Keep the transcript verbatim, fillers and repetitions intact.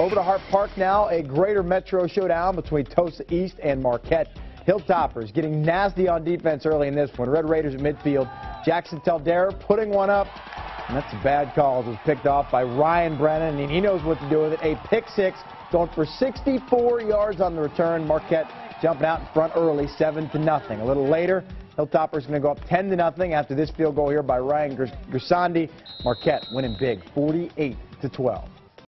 Over to Hart Park now, a greater metro showdown between Tosa East and Marquette. Hilltoppers getting nasty on defense early in this one. Red Raiders at midfield. Jackson Teldera putting one up, and that's a bad call. It was picked off by Ryan Brennan, and he knows what to do with it. A pick six, going for sixty-four yards on the return. Marquette jumping out in front early, seven to nothing. A little later, Hilltoppers going to go up ten to nothing after this field goal here by Ryan Grisandi. Marquette winning big, forty-eight to twelve.